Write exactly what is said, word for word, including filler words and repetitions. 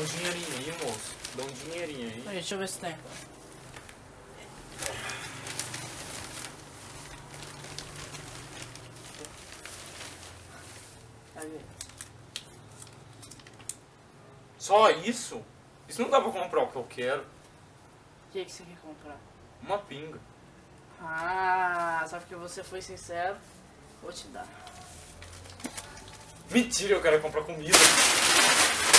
um dinheirinho aí, moço. Dá um dinheirinho aí. Aí, deixa eu ver se tem. Aí. Só isso? Isso não dá pra comprar o que eu quero. O que, que você quer comprar? Uma pinga. Ah, só porque você foi sincero, vou te dar. Mentira, eu quero comprar comida.